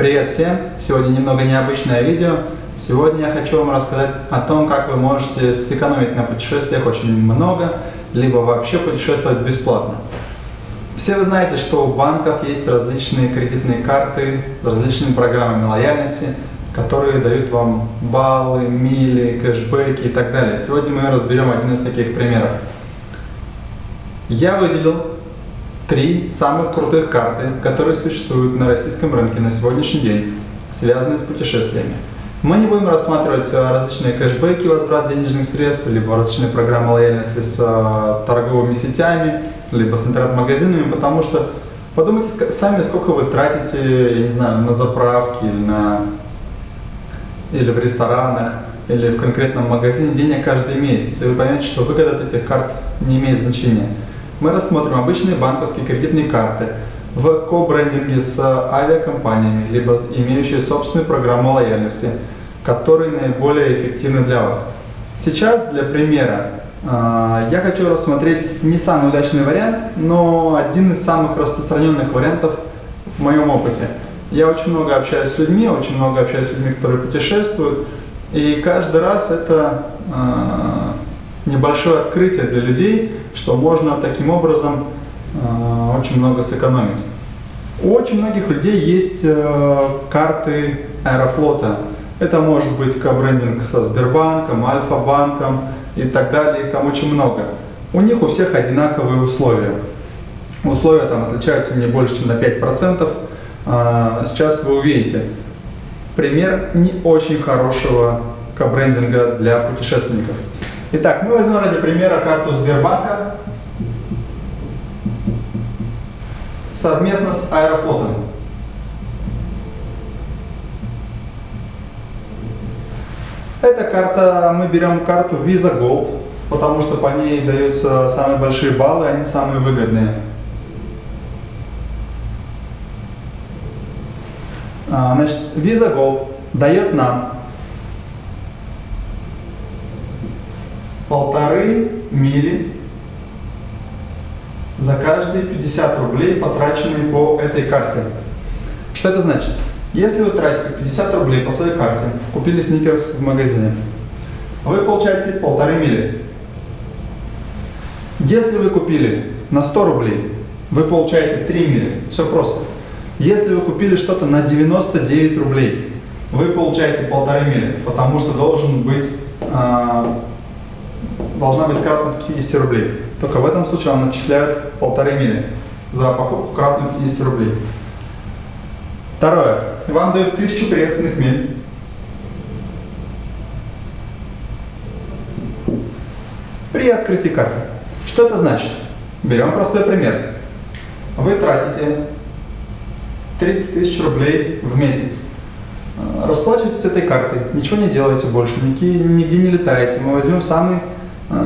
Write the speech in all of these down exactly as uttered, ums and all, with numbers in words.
Привет всем! Сегодня немного необычное видео. Сегодня я хочу вам рассказать о том, как вы можете сэкономить на путешествиях очень много, либо вообще путешествовать бесплатно. Все вы знаете, что у банков есть различные кредитные карты с различными программами лояльности, которые дают вам баллы, мили, кэшбэки и так далее. Сегодня мы разберем один из таких примеров. Я выделил три самых крутых карты, которые существуют на российском рынке на сегодняшний день, связанные с путешествиями. Мы не будем рассматривать различные кэшбэки, возврат денежных средств, либо различные программы лояльности с торговыми сетями, либо с интернет-магазинами, потому что подумайте сами, сколько вы тратите, я не знаю, на заправки, или, на... или в ресторанах, или в конкретном магазине денег каждый месяц, и вы поймете, что выгода от этих карт не имеет значения. Мы рассмотрим обычные банковские кредитные карты в ко-брендинге с авиакомпаниями, либо имеющие собственную программу лояльности, которые наиболее эффективны для вас. Сейчас для примера я хочу рассмотреть не самый удачный вариант, но один из самых распространенных вариантов в моем опыте. Я очень много общаюсь с людьми, очень много общаюсь с людьми, которые путешествуют, и каждый раз это небольшое открытие для людей, что можно таким образом э, очень много сэкономить. У очень многих людей есть э, карты Аэрофлота. Это может быть ко-брендинг со Сбербанком, Альфа-банком и так далее. Их там очень много. У них у всех одинаковые условия. Условия там отличаются не больше, чем на пять процентов. Э, сейчас вы увидите пример не очень хорошего ко-брендинга для путешественников. Итак, мы возьмем ради примера карту Сбербанка совместно с Аэрофлотом. Эта карта, мы берем карту Visa Gold, потому что по ней даются самые большие баллы, они самые выгодные. Значит, Visa Gold дает нам полторы мили за каждые пятьдесят рублей, потраченные по этой карте. Что это значит? Если вы тратите пятьдесят рублей по своей карте, купили сникерс в магазине, вы получаете полторы мили. Если вы купили на сто рублей, вы получаете три мили. Все просто. Если вы купили что-то на девяносто девять рублей, вы получаете полторы мили, потому что должен быть... должна быть кратность пятидесяти рублей. Только в этом случае вам начисляют полторы мили за покупку кратную пятидесяти рублей. Второе. Вам дают тысячу приветственных миль. При открытии карты. Что это значит? Берем простой пример. Вы тратите тридцать тысяч рублей в месяц. Расплачиваетесь этой картой, ничего не делаете больше, нигде не летаете. Мы возьмем самый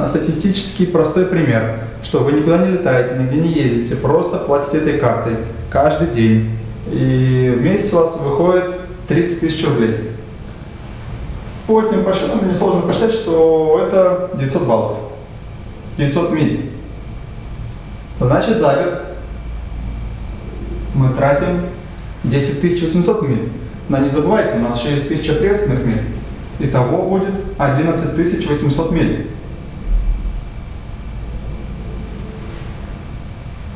статистически простой пример, что вы никуда не летаете, нигде не ездите, просто платите этой картой каждый день. И в месяц у вас выходит тридцать тысяч рублей. По этим подсчетам несложно посчитать, что это девятьсот баллов, девятьсот миль. Значит, за год мы тратим десять тысяч восемьсот миль. Но не забывайте, у нас еще есть тысяча приветственных миль. Итого будет одиннадцать тысяч восемьсот миль.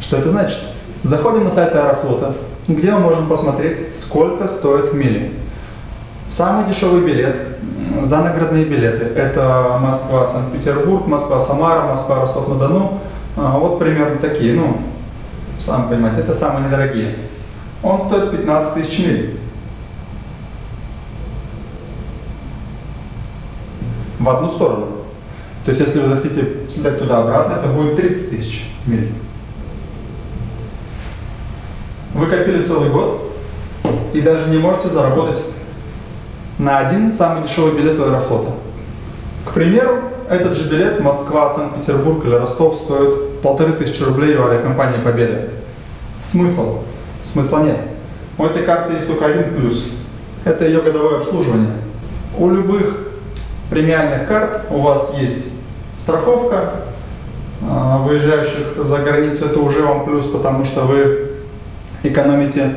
Что это значит? Заходим на сайт Аэрофлота, где мы можем посмотреть, сколько стоит мили. Самый дешевый билет, загородные билеты, это Москва-Санкт-Петербург, Москва-Самара, Москва-Ростов-на-Дону. Вот примерно такие, ну, сами понимаете, это самые недорогие. Он стоит пятнадцать тысяч миль. В одну сторону. То есть, если вы захотите слетать туда-обратно, это будет тридцать тысяч миль. Вы копили целый год и даже не можете заработать на один самый дешевый билет у Аэрофлота. К примеру, этот же билет Москва, Санкт-Петербург или Ростов стоит полторы тысячи рублей у авиакомпании «Победа». Смысл? Смысла нет. У этой карты есть только один плюс. Это ее годовое обслуживание. У любых премиальных карт у вас есть страховка выезжающих за границу. Это уже вам плюс, потому что вы экономите,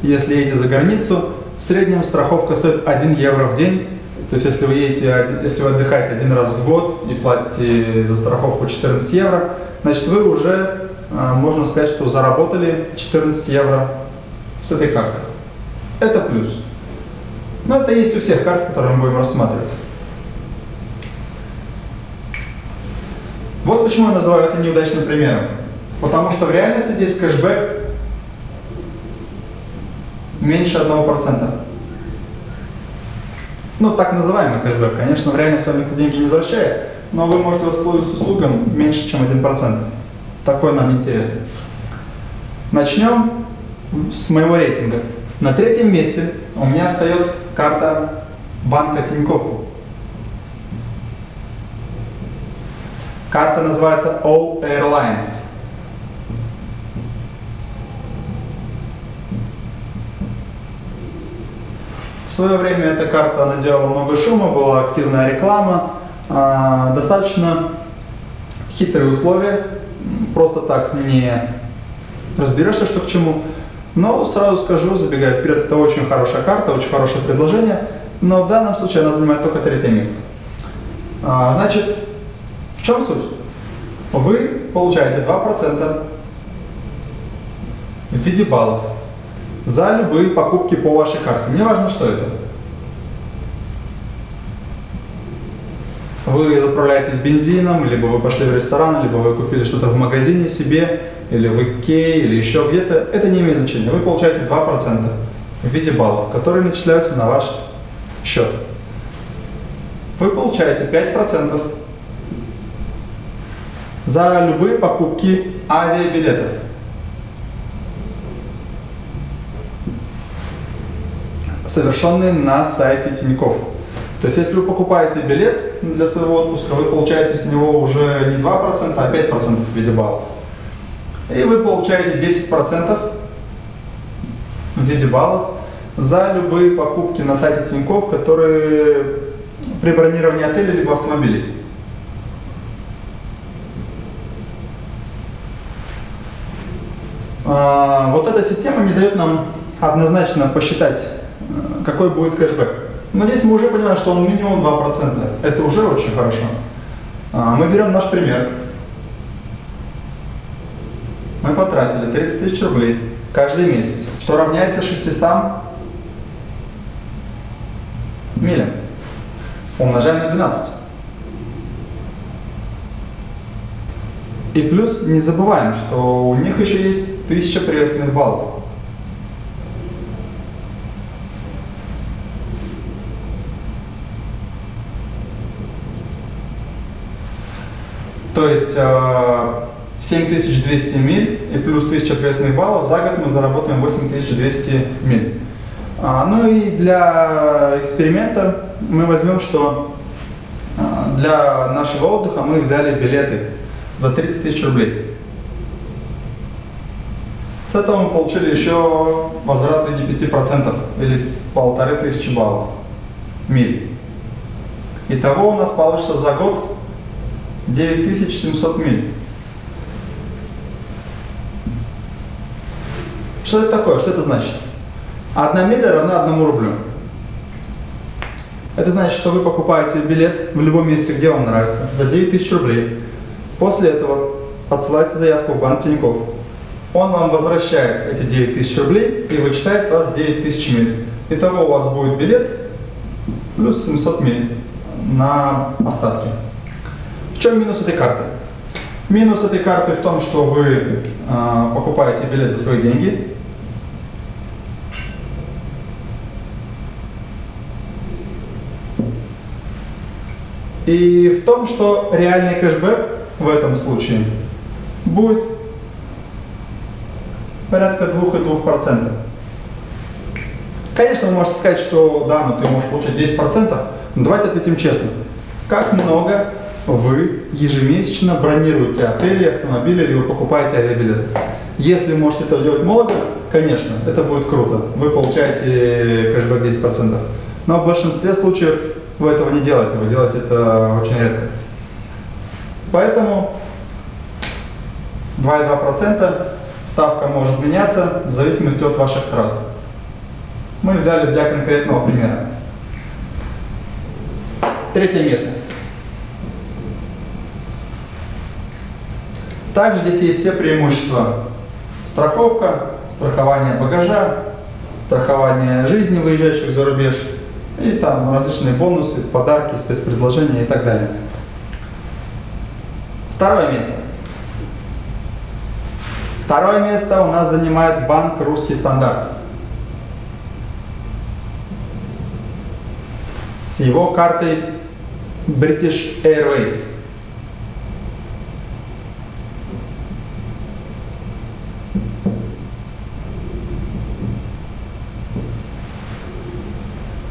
если едете за границу, В среднем страховка стоит один евро в день. То есть если вы едете, если вы отдыхаете один раз в год и платите за страховку четырнадцать евро, значит вы уже, можно сказать, что заработали четырнадцать евро с этой карты. Это плюс. Но это есть у всех карт, которые мы будем рассматривать. Вот почему я называю это неудачным примером. Потому что в реальности здесь кэшбэк меньше одного процента. Ну, так называемый кэшбэк. Конечно, в реальности вам никто деньги не возвращает, но вы можете воспользоваться услугам меньше, чем один процент. Такое нам интересно. Начнем с моего рейтинга. На третьем месте у меня встает карта банка Тинькофф. Карта называется All Airlines. В свое время эта карта наделала много шума, была активная реклама, э, достаточно хитрые условия, просто так не разберешься, что к чему. Но сразу скажу, забегая вперед, это очень хорошая карта, очень хорошее предложение, но в данном случае она занимает только третье место. Э, значит, в чем суть? Вы получаете два процента в виде баллов за любые покупки по вашей карте. Не важно, что это. Вы заправляетесь бензином, либо вы пошли в ресторан, либо вы купили что-то в магазине себе, или в ИКЕА, или еще где-то. Это не имеет значения. Вы получаете два процента в виде баллов, которые начисляются на ваш счет. Вы получаете пять процентов за любые покупки авиабилетов. Совершенные на сайте Тинькофф. То есть, если вы покупаете билет для своего отпуска, вы получаете с него уже не два процента, а пять процентов в виде баллов. И вы получаете десять процентов в виде баллов за любые покупки на сайте Тинькофф, которые при бронировании отеля либо автомобилей. А, вот эта система не дает нам однозначно посчитать, какой будет кэшбэк. Но здесь мы уже понимаем, что он минимум два процента. Это уже очень хорошо. Мы берем наш пример. Мы потратили тридцать тысяч рублей каждый месяц, что равняется шестистам милям. Умножаем на двенадцать. И плюс не забываем, что у них еще есть тысяча приветственных баллов. То есть семь тысяч двести миль и плюс тысяча приветственных баллов, за год мы заработаем восемь тысяч двести миль. Ну и для эксперимента мы возьмем, что для нашего отдыха мы взяли билеты за тридцать тысяч рублей. С этого мы получили еще возврат в виде пяти процентов или полторы тысячи баллов миль. Итого у нас получится за год девять тысяч семьсот миль. Что это такое? Что это значит? Одна миля равна одному рублю. Это значит, что вы покупаете билет в любом месте, где вам нравится, за девять тысяч рублей. После этого отсылаете заявку в банк Тинькофф. Он вам возвращает эти девять тысяч рублей и вычитает с вас девять тысяч миль. Итого у вас будет билет плюс семьсот миль на остатки. В чем минус этой карты? Минус этой карты в том, что вы э, покупаете билет за свои деньги. И в том, что реальный кэшбэк в этом случае будет порядка двух и двух десятых процента. Конечно, вы можете сказать, что да, но ты можешь получить десять процентов. Но давайте ответим честно. Как много вы ежемесячно бронируете отели, автомобили, или вы покупаете авиабилеты? Если можете это делать молодо, конечно, это будет круто. Вы получаете кэшбэк десять процентов. Но в большинстве случаев вы этого не делаете. Вы делаете это очень редко. Поэтому два и две десятых процента ставка может меняться в зависимости от ваших трат. мы взяли для конкретного примера. Третье место. Также здесь есть все преимущества. Страховка, страхование багажа, страхование жизни выезжающих за рубеж и там различные бонусы, подарки, спецпредложения и так далее. Второе место. Второе место у нас занимает банк «Русский стандарт» с его картой British Airways.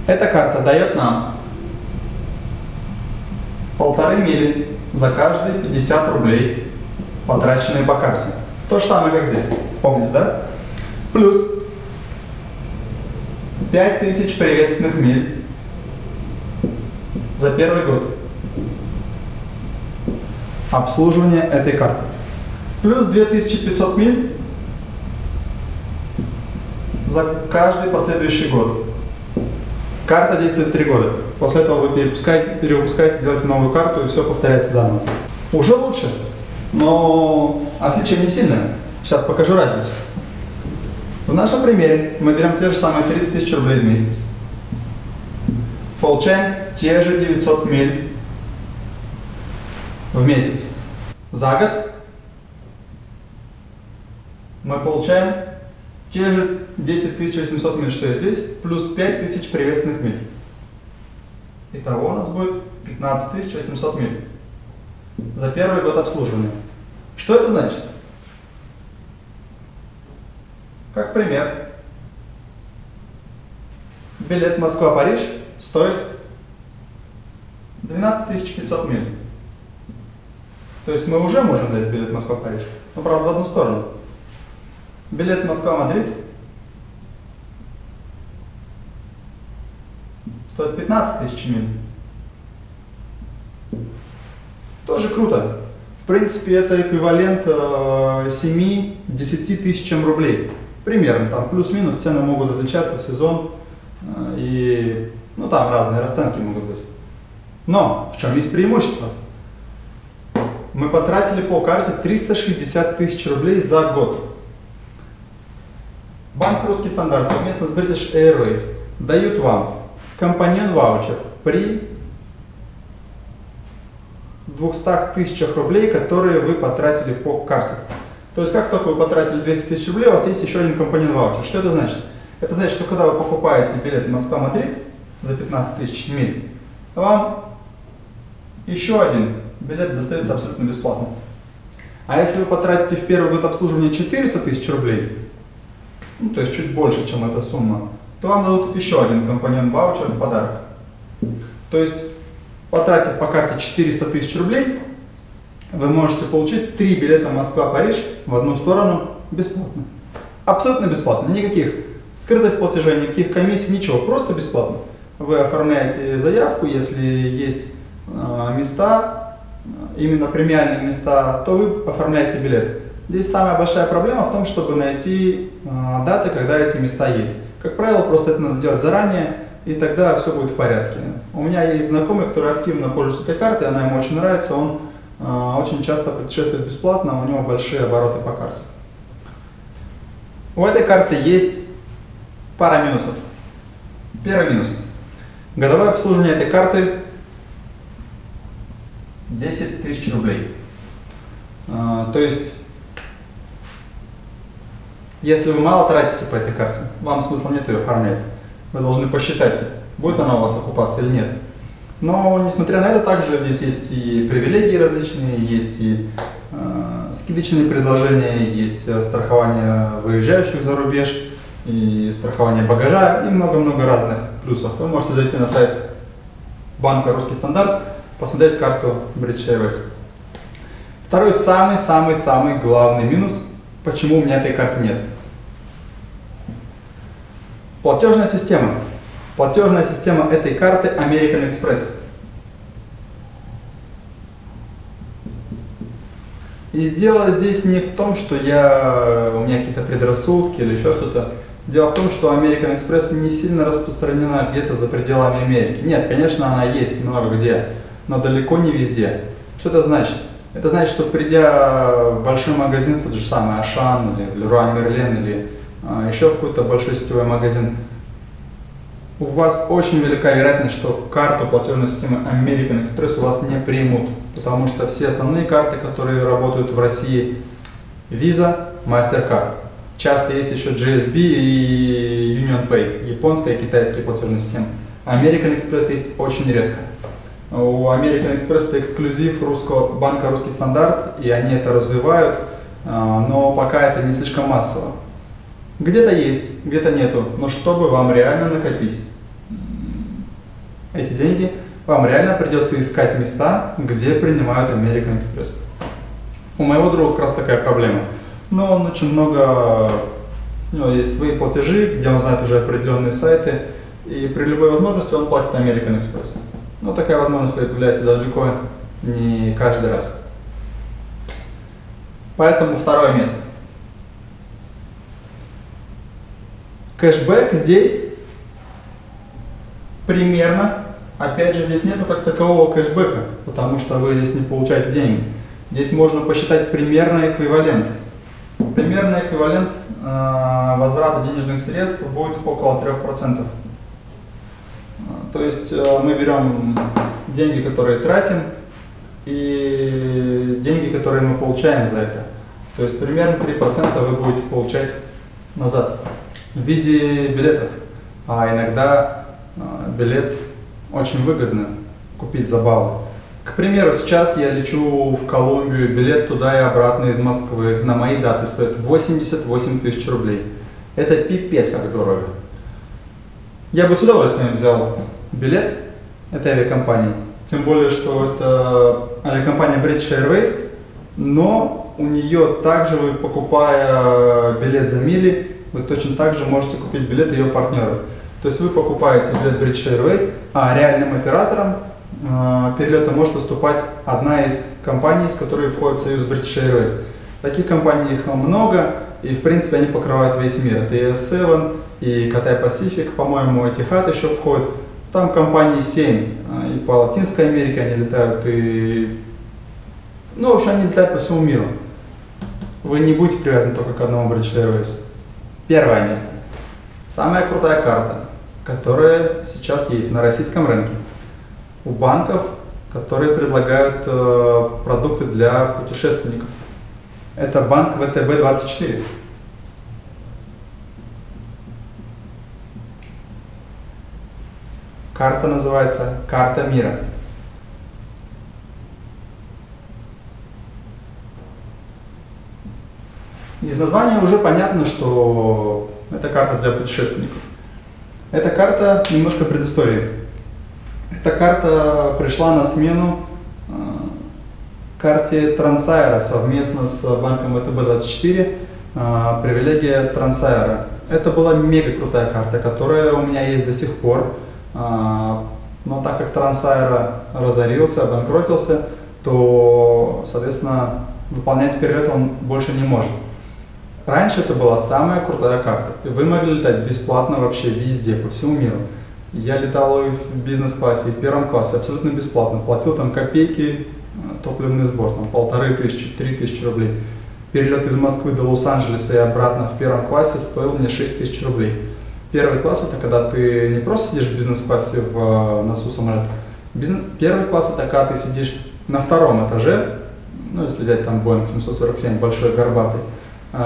Эта карта дает нам полторы мили за каждые пятьдесят рублей, потраченные по карте. То же самое, как здесь. Помните, да? Плюс пять тысяч приветственных миль за первый год обслуживания этой карты. Плюс две тысячи пятьсот миль за каждый последующий год. Карта действует три года. После этого вы перепускаете, перевыпускаете, делаете новую карту и все повторяется заново. Уже лучше, но отличие не сильное. Сейчас покажу разницу. В нашем примере мы берем те же самые тридцать тысяч рублей в месяц. Получаем те же девятьсот миль в месяц. За год мы получаем те же десять тысяч восемьсот миль, что я здесь, плюс пять тысяч приветственных миль. Итого у нас будет пятнадцать тысяч восемьсот миль за первый год обслуживания. Что это значит? Как пример, билет Москва-Париж стоит двенадцать тысяч пятьсот миль. То есть мы уже можем дать билет Москва-Париж, но правда в одну сторону. Билет Москва-Мадрид стоит пятнадцать тысяч миль. Тоже круто. В принципе, это эквивалент семи-десяти тысячам рублей. Примерно, там плюс-минус, цены могут отличаться в сезон. И, ну, там разные расценки могут быть. Но в чем есть преимущество? Мы потратили по карте триста шестьдесят тысяч рублей за год. Банк «Русский стандарт» совместно с British Airways дают вам компаньон-ваучер при двухстах тысячах рублей, которые вы потратили по карте. То есть, как только вы потратили двести тысяч рублей, у вас есть еще один компаньон-ваучер. Что это значит? Это значит, что когда вы покупаете билет Москва-Мадрид за пятнадцать тысяч миль, вам еще один билет достается абсолютно бесплатно. А если вы потратите в первый год обслуживания четыреста тысяч рублей, ну, то есть чуть больше, чем эта сумма, то вам дадут еще один компаньон-ваучер в подарок. То есть, потратив по карте четыреста тысяч рублей, вы можете получить три билета Москва-Париж в одну сторону бесплатно. Абсолютно бесплатно, никаких скрытых платежей, никаких комиссий, ничего, просто бесплатно. Вы оформляете заявку, если есть места, именно премиальные места, то вы оформляете билет. Здесь самая большая проблема в том, чтобы найти даты, когда эти места есть. Как правило, просто это надо делать заранее, и тогда все будет в порядке. У меня есть знакомый, который активно пользуется этой картой, она ему очень нравится, он э, очень часто путешествует бесплатно, у него большие обороты по карте. У этой карты есть пара минусов. Первый минус. Годовое обслуживание этой карты десять тысяч рублей. Э, то есть, если вы мало тратите по этой карте, вам смысла нет ее оформлять. Вы должны посчитать, будет она у вас окупаться или нет. Но, несмотря на это, также здесь есть и привилегии различные, есть и э, скидочные предложения, есть страхование выезжающих за рубеж, и страхование багажа, и много-много разных плюсов. Вы можете зайти на сайт банка «Русский стандарт», посмотреть карту British Airways. Второй самый-самый-самый главный минус, почему у меня этой карты нет. Платежная система. Платежная система этой карты American Express. И дело здесь не в том, что я, у меня какие-то предрассудки или еще что-то. Дело в том, что American Express не сильно распространена где-то за пределами Америки. Нет, конечно, она есть много где, но далеко не везде. Что это значит? Это значит, что придя в большой магазин, тот же самый Ашан, или Леруа Мерлен, или э, еще в какой-то большой сетевой магазин, у вас очень велика вероятность, что карту платежной системы American Express у вас не примут, потому что все основные карты, которые работают в России, Visa, MasterCard. Часто есть еще джи эс би и Union Pay, японская и китайская платежная система. American Express есть очень редко. У American Express это эксклюзив русского банка «Русский стандарт», и они это развивают, но пока это не слишком массово. Где-то есть, где-то нету, но чтобы вам реально накопить эти деньги, вам реально придется искать места, где принимают American Express. У моего друга как раз такая проблема. Но он очень много, у него есть свои платежи, где он знает уже определенные сайты, и при любой возможности он платит American Express. Но такая возможность появляется далеко не каждый раз. Поэтому второе место. Кэшбэк здесь примерно, опять же, здесь нету как такового кэшбэка, потому что вы здесь не получаете деньги. Здесь можно посчитать примерный эквивалент. Примерный эквивалент э, возврата денежных средств будет около трёх процентов. То есть э, мы берем деньги, которые тратим, и деньги, которые мы получаем за это. То есть примерно три процента вы будете получать назад в виде билетов. А иногда э, билет очень выгодно купить за баллы. К примеру, сейчас я лечу в Колумбию, билет туда и обратно из Москвы на мои даты стоит восемьдесят восемь тысяч рублей. Это пипец как дорого. Я бы с удовольствием взял билет этой авиакомпании. Тем более, что это авиакомпания British Airways, но у нее также вы, покупая билет за мили, вы точно так же можете купить билет ее партнеров. То есть вы покупаете билет British Airways, а реальным оператором перелета может выступать одна из компаний, с которой входит в союз British Airways. Таких компаний их много, и в принципе они покрывают весь мир. Это и эс семь, и Cathay Pacific, по-моему, Etihad еще входит. Там компании семь, и по Латинской Америке они летают, и... Ну, в общем, они летают по всему миру. Вы не будете привязаны только к одному British Airways. Первое место. Самая крутая карта, которая сейчас есть на российском рынке. У банков, которые предлагают э, продукты для путешественников. Это банк вэ тэ бэ двадцать четыре. Карта называется «Карта мира». Из названия уже понятно, что это карта для путешественников. Эта карта немножко предыстории. Эта карта пришла на смену э, карте Трансайра совместно с банком вэ тэ бэ двадцать четыре, э, привилегия Трансайра. Это была мега крутая карта, которая у меня есть до сих пор, э, но так как Трансайра разорился, обанкротился, то, соответственно, выполнять перелет он больше не может. Раньше это была самая крутая карта, и вы могли летать бесплатно вообще везде, по всему миру. Я летал и в бизнес-классе, и в первом классе, абсолютно бесплатно. Платил там копейки, топливный сбор, там полторы тысячи, три тысячи рублей. Перелет из Москвы до Лос-Анджелеса и обратно в первом классе стоил мне шесть тысяч рублей. Первый класс – это когда ты не просто сидишь в бизнес-классе в носу самолета. Бизнес... Первый класс – это когда ты сидишь на втором этаже, ну если взять там Boeing семьсот сорок семь, большой, горбатый,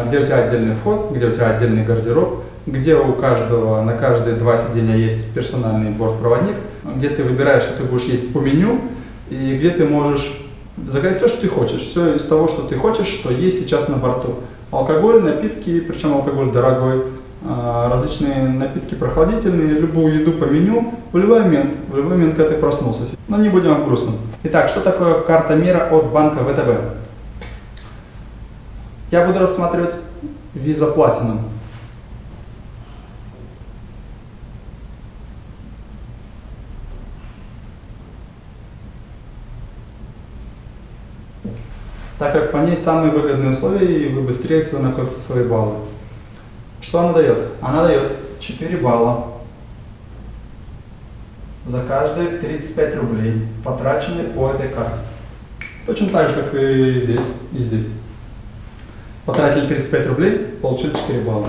где у тебя отдельный вход, где у тебя отдельный гардероб, где у каждого, на каждые два сиденья есть персональный бортпроводник, где ты выбираешь, что ты будешь есть по меню, и где ты можешь заказать все, что ты хочешь, все из того, что ты хочешь, что есть сейчас на борту. Алкоголь, напитки, причем алкоголь дорогой, различные напитки прохладительные, любую еду по меню, в любой момент, в любой момент, когда ты проснулся. Но не будем о грустном. Итак, что такое карта мира от банка вэ тэ бэ? Я буду рассматривать Visa Platinum. Так как по ней самые выгодные условия, и вы быстрее всего накопите свои баллы. Что она дает? Она дает четыре балла. За каждые тридцать пять рублей, потраченные по этой карте. Точно так же, как и здесь, и здесь. Потратили тридцать пять рублей, получили четыре балла.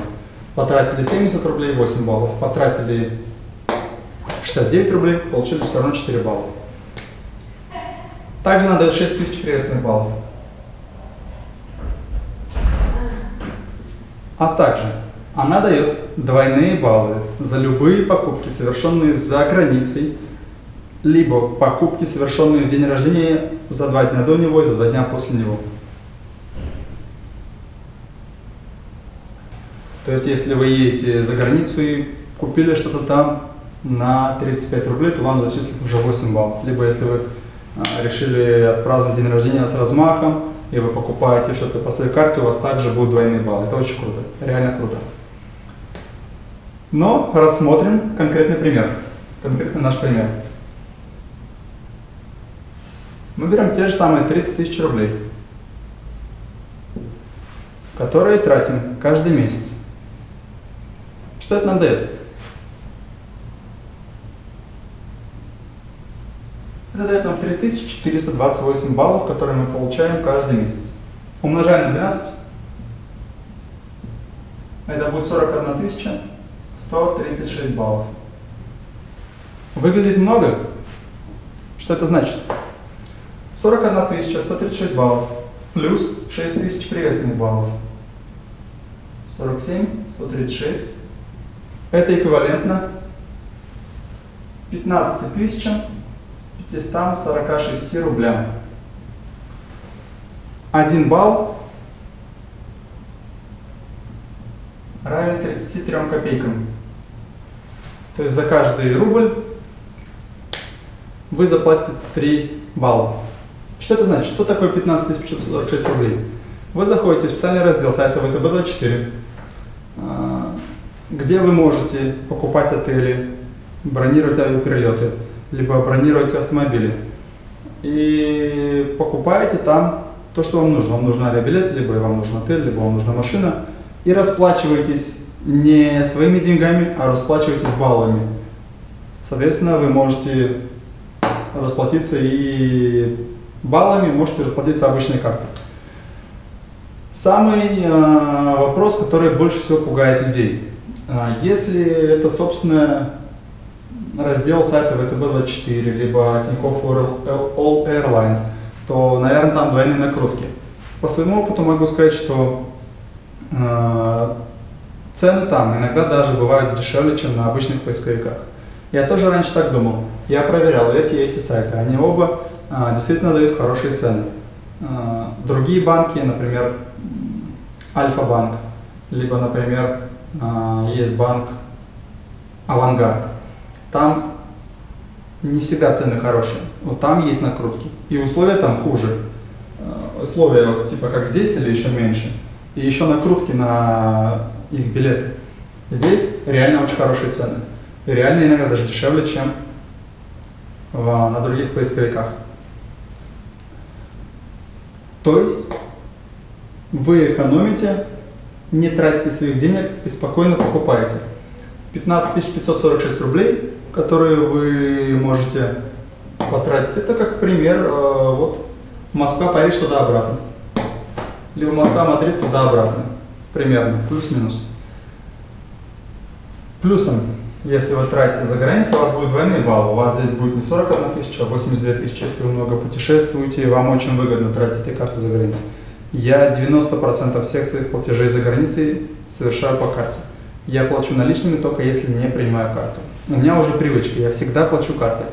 Потратили семьдесят рублей, восемь баллов. Потратили шестьдесят девять рублей, получили все равно четыре балла. Также надо шесть тысяч приветственных баллов. А также она дает двойные баллы за любые покупки, совершенные за границей, либо покупки, совершенные в день рождения, за два дня до него и за два дня после него. То есть, если вы едете за границу и купили что-то там на тридцать пять рублей, то вам зачислят уже восемь баллов. Либо если вы решили отпраздновать день рождения с размахом, и вы покупаете что-то по своей карте, у вас также будут двойные баллы. Это очень круто, реально круто. Но рассмотрим конкретный пример, конкретный наш пример. Мы берем те же самые тридцать тысяч рублей, которые тратим каждый месяц. Что это нам дает? Это дает нам три тысячи четыреста двадцать восемь баллов, которые мы получаем каждый месяц. Умножаем на двенадцать. Это будет сорок одна тысяча сто тридцать шесть баллов. Выглядит много? Что это значит? сорок одна тысяча сто тридцать шесть баллов плюс шесть тысяч приветственных баллов. сорок семь тысяч сто тридцать шесть. Это эквивалентно пятнадцати тысячам пятистам сорока шести рублям. Один балл равен тридцати трем копейкам. То есть за каждый рубль вы заплатите три балла. Что это значит? Что такое пятнадцать тысяч пятьсот сорок шесть рублей? Вы заходите в специальный раздел сайта вэ тэ бэ двадцать четыре, где вы можете покупать отели, бронировать авиаперелеты, либо бронируете автомобили. И покупаете там то, что вам нужно. Вам нужен авиабилет, либо вам нужен отель, либо вам нужна машина. И расплачиваетесь не своими деньгами, а расплачиваетесь баллами. Соответственно, вы можете расплатиться и баллами, можете расплатиться обычной картой. Самый э, вопрос, который больше всего пугает людей. Если это, собственно, раздел сайта вэ тэ бэ двадцать четыре, либо Тинькофф All Airlines, то, наверное, там двойные накрутки. По своему опыту могу сказать, что э, цены там иногда даже бывают дешевле, чем на обычных поисковиках. Я тоже раньше так думал. Я проверял эти и эти сайты. Они оба э, действительно дают хорошие цены. Э, другие банки, например, Альфа-банк, либо, например, э, есть банк Авангард. Там не всегда цены хорошие, вот там есть накрутки. И условия там хуже. Условия типа как здесь или еще меньше. И еще накрутки на их билеты. Здесь реально очень хорошие цены. И реально иногда даже дешевле, чем в, на других поисковиках. То есть вы экономите, не тратите своих денег и спокойно покупаете. пятнадцать тысяч пятьсот сорок шесть рублей, которые вы можете потратить. Это как пример, вот Москва-Париж туда-обратно, либо Москва-Мадрид туда-обратно, примерно, плюс-минус. Плюсом, если вы тратите за границу, у вас будет двойные баллы, у вас здесь будет не сорок одна тысяча, а восемьдесят две тысячи, если вы много путешествуете, и вам очень выгодно тратить эти карты за границей. Я девяносто процентов всех своих платежей за границей совершаю по карте. Я плачу наличными, только если не принимаю карту. У меня уже привычка, я всегда плачу картой.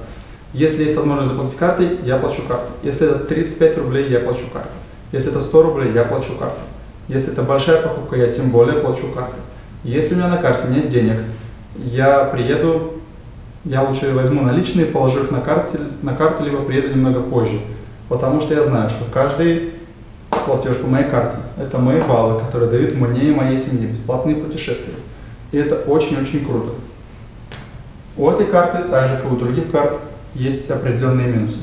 Если есть возможность заплатить картой, я плачу картой. Если это тридцать пять рублей, я плачу картой. Если это сто рублей, я плачу картой. Если это большая покупка, я тем более плачу картой. Если у меня на карте нет денег, я приеду, я лучше возьму наличные, положу их на, карте, на карту, либо приеду немного позже. Потому что я знаю, что каждый платеж по моей карте – это мои баллы, которые дают мне и моей семье бесплатные путешествия. И это очень-очень круто. У этой карты, так же как и у других карт, есть определенные минусы.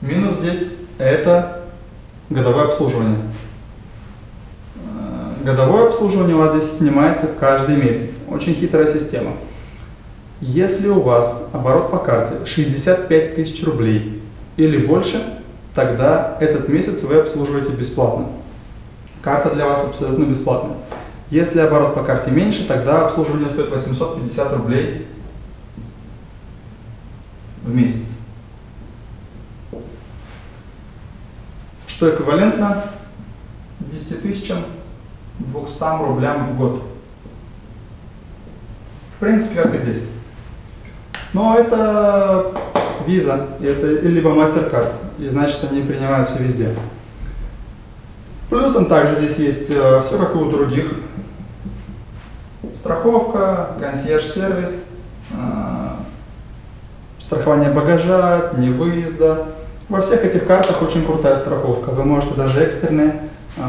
Минус здесь – это годовое обслуживание. Годовое обслуживание у вас здесь снимается каждый месяц. Очень хитрая система. Если у вас оборот по карте шестьдесят пять тысяч рублей или больше, тогда этот месяц вы обслуживаете бесплатно. Карта для вас абсолютно бесплатная. Если оборот по карте меньше, тогда обслуживание стоит восемьсот пятьдесят рублей в месяц. Что эквивалентно десяти тысячам двухсот рублям в год. В принципе, как и здесь. Но это виза, это либо MasterCard, и значит они принимаются везде. Плюсом также здесь есть все, как и у других. Страховка, консьерж-сервис, страхование багажа, дни выезда. Во всех этих картах очень крутая страховка. Вы можете даже экстренные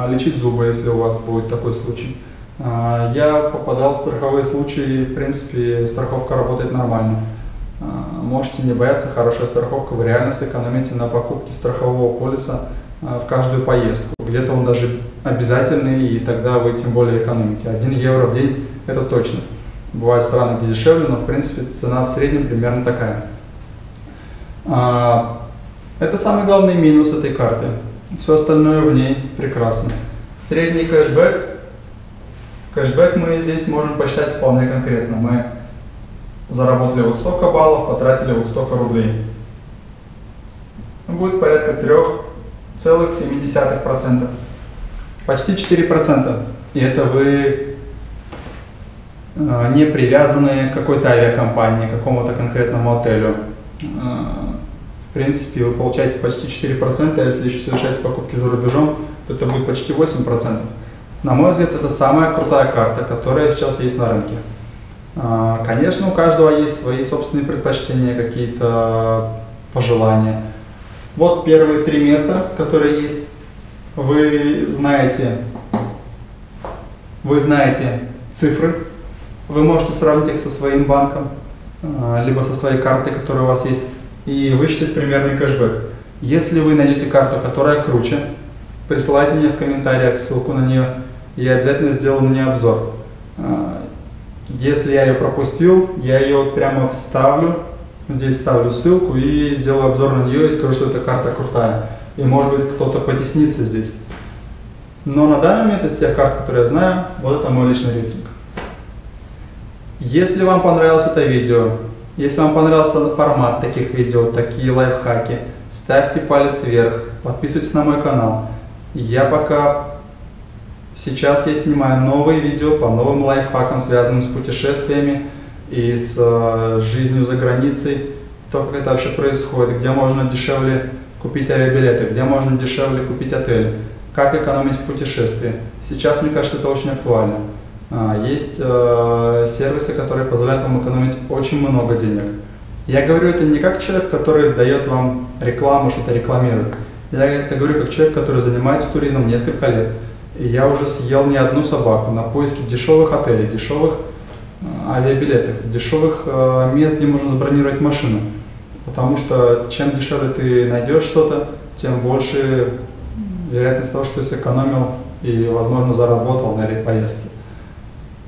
лечить зубы, если у вас будет такой случай. Я попадал в страховые случаи, и в принципе страховка работает нормально. Можете не бояться, хорошая страховка, вы реально сэкономите на покупке страхового полиса в каждую поездку. Где-то он даже обязательный, и тогда вы тем более экономите. один евро в день – это точно. Бывают страны, где дешевле, но в принципе цена в среднем примерно такая. Это самый главный минус этой карты. Все остальное в ней прекрасно. Средний кэшбэк. Кэшбэк мы здесь можем посчитать вполне конкретно. Мы заработали вот столько баллов, потратили вот столько рублей. Будет порядка трёх целых семи десятых процента. Почти четыре процента. И это вы не привязаны к какой-то авиакомпании, к какому-то конкретному отелю. В принципе, вы получаете почти четыре процента, а если еще совершаете покупки за рубежом, то это будет почти восемь процентов. На мой взгляд, это самая крутая карта, которая сейчас есть на рынке. Конечно, у каждого есть свои собственные предпочтения, какие-то пожелания. Вот первые три места, которые есть. Вы знаете, вы знаете цифры, вы можете сравнить их со своим банком, либо со своей картой, которая у вас есть, и высчитать примерный кэшбэк. Если вы найдете карту, которая круче, присылайте мне в комментариях ссылку на нее, я обязательно сделаю на нее обзор. Если я ее пропустил, я ее прямо вставлю, здесь ставлю ссылку и сделаю обзор на нее и скажу, что эта карта крутая. И может быть кто-то потеснится здесь. Но на данный момент из тех карт, которые я знаю, вот это мой личный рейтинг. Если вам понравилось это видео, если вам понравился формат таких видео, такие лайфхаки, ставьте палец вверх, подписывайтесь на мой канал. Я пока сейчас я снимаю новые видео по новым лайфхакам, связанным с путешествиями и с э, жизнью за границей, то, как это вообще происходит, где можно дешевле купить авиабилеты, где можно дешевле купить отели, как экономить в путешествии. Сейчас, мне кажется, это очень актуально. Есть э, сервисы, которые позволяют вам экономить очень много денег. Я говорю это не как человек, который дает вам рекламу, что-то рекламирует. Я это говорю как человек, который занимается туризмом несколько лет. И я уже съел не одну собаку на поиске дешевых отелей, дешевых э, авиабилетов, дешевых э, мест, где можно забронировать машину. Потому что чем дешевле ты найдешь что-то, тем больше вероятность того, что ты сэкономил и, возможно, заработал на этой поездке.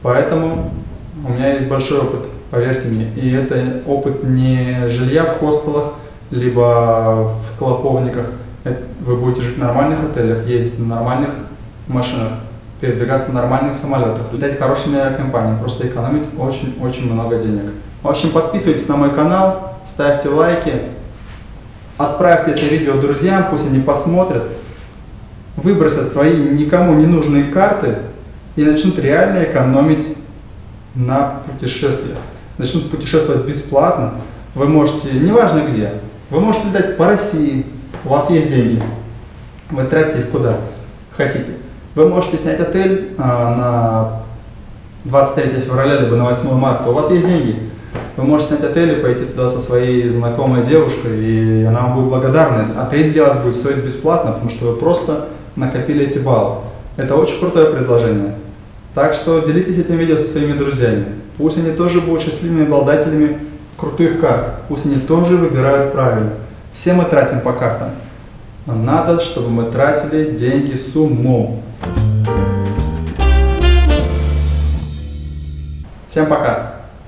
Поэтому у меня есть большой опыт, поверьте мне. И это опыт не жилья в хостелах, либо в клоповниках. Это вы будете жить в нормальных отелях, ездить на нормальных машинах, передвигаться на нормальных самолетах, летать хорошими авиакомпаниями, просто экономить очень-очень много денег. В общем, подписывайтесь на мой канал, ставьте лайки, отправьте это видео друзьям, пусть они посмотрят, выбросят свои никому не нужные карты, и начнут реально экономить на путешествиях. Начнут путешествовать бесплатно. Вы можете, неважно где, вы можете летать по России, у вас есть деньги, вы тратите их куда хотите. Вы можете снять отель а, на двадцать третье февраля, либо на восьмое марта, у вас есть деньги. Вы можете снять отель и пойти туда со своей знакомой девушкой, и она вам будет благодарна. Отель для вас будет стоить бесплатно, потому что вы просто накопили эти баллы. Это очень крутое предложение. Так что делитесь этим видео со своими друзьями. Пусть они тоже будут счастливыми обладателями крутых карт. Пусть они тоже выбирают правильно. Все мы тратим по картам. Но надо, чтобы мы тратили деньги с умом. Всем пока!